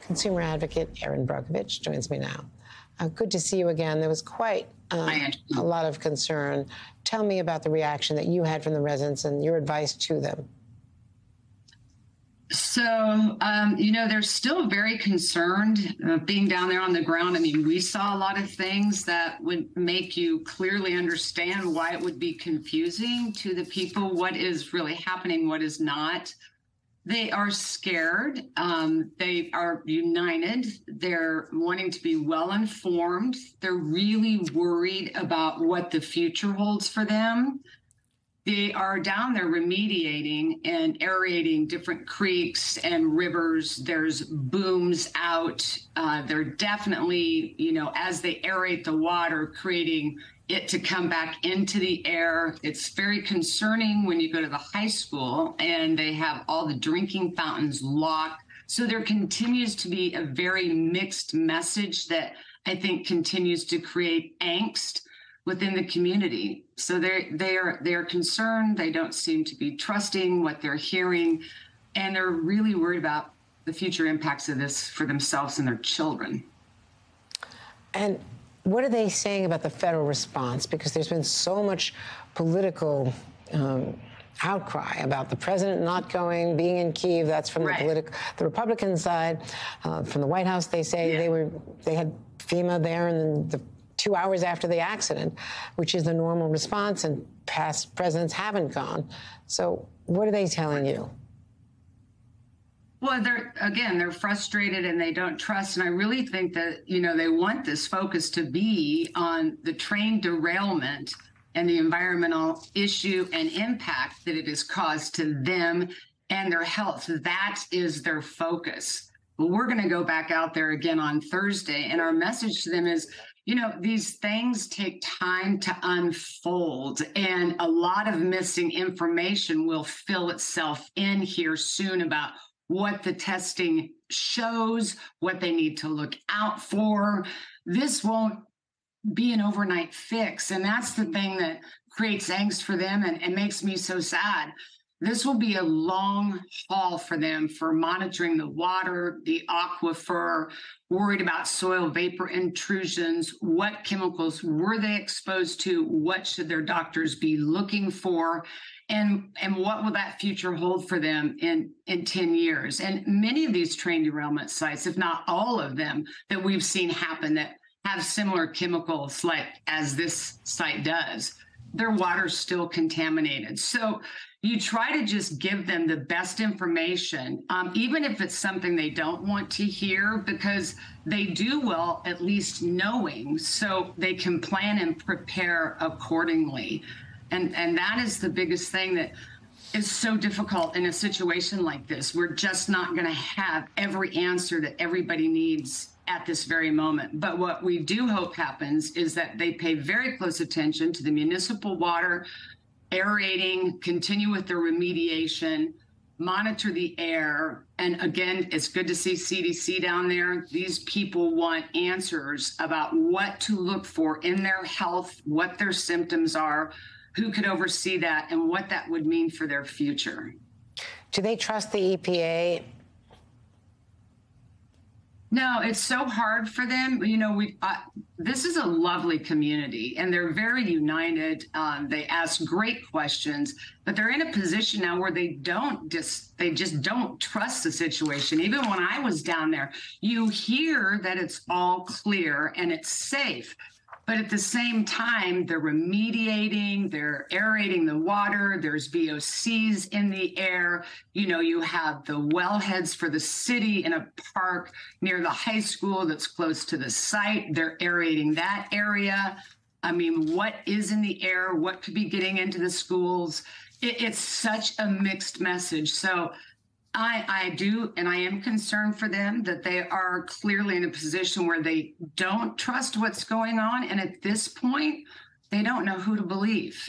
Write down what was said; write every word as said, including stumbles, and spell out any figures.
Consumer advocate Erin Brockovich joins me now. Uh, good to see you again. There was quite um, a lot of concern. Tell me about the reaction that you had from the residents and your advice to them. So, um, you know, they're still very concerned uh, being down there on the ground. I mean, we saw a lot of things that would make you clearly understand why it would be confusing to the people what is really happening, what is not. They are scared. Um, they are united. They're wanting to be well informed. They're really worried about what the future holds for them. They are down there remediating and aerating different creeks and rivers. There's booms out. Uh, they're definitely, you know, as they aerate the water, creating it to come back into the air. It's very concerning when you go to the high school and they have all the drinking fountains locked. So there continues to be a very mixed message that I think continues to create angst within the community. So they they are they are concerned. They don't seem to be trusting what they're hearing, and they're really worried about the future impacts of this for themselves and their children. And what are they saying about the federal response? Because there's been so much political um, outcry about the president not going, being in Kyiv. That's from right. the political, the Republican side, uh, from the White House. They say yeah. they were they had FEMA there, and the two hours after the accident, which is the normal response, and past presidents haven't gone. So what are they telling you? Well, they're, again, they're frustrated and they don't trust. And I really think that, you know, they want this focus to be on the train derailment and the environmental issue and impact that it has caused to them and their health. That is their focus. But we're going to go back out there again on Thursday. And our message to them is, you know, these things take time to unfold, and a lot of missing information will fill itself in here soon about what the testing shows, what they need to look out for. This won't be an overnight fix, and that's the thing that creates angst for them and, and makes me so sad. This will be a long haul for them for monitoring the water, the aquifer, worried about soil vapor intrusions, what chemicals were they exposed to, what should their doctors be looking for, and, and what will that future hold for them in, in ten years. And many of these train derailment sites, if not all of them, that we've seen happen that have similar chemicals like as this site does, their water's still contaminated. So you try to just give them the best information, um, even if it's something they don't want to hear, because they do well at least knowing, so they can plan and prepare accordingly. And, and that is the biggest thing that is so difficult in a situation like this. We're just not going to have every answer that everybody needs at this very moment. But what we do hope happens is that they pay very close attention to the municipal water, aerating, continue with their remediation, monitor the air. And again, it's good to see C D C down there. These people want answers about what to look for in their health, what their symptoms are, who could oversee that, and what that would mean for their future. Do they trust the E P A? No, it's so hard for them. You know, we uh, this is a lovely community, and they're very united. Um, they ask great questions, but they're in a position now where they don't just they just don't trust the situation. Even when I was down there, you hear that it's all clear and it's safe. But at the same time, they're remediating, they're aerating the water, there's V O Cs in the air. You know, you have the wellheads for the city in a park near the high school that's close to the site. They're aerating that area. I mean, what is in the air? What could be getting into the schools? It, it's such a mixed message. So I, I do, and I am concerned for them that they are clearly in a position where they don't trust what's going on. And at this point, they don't know who to believe.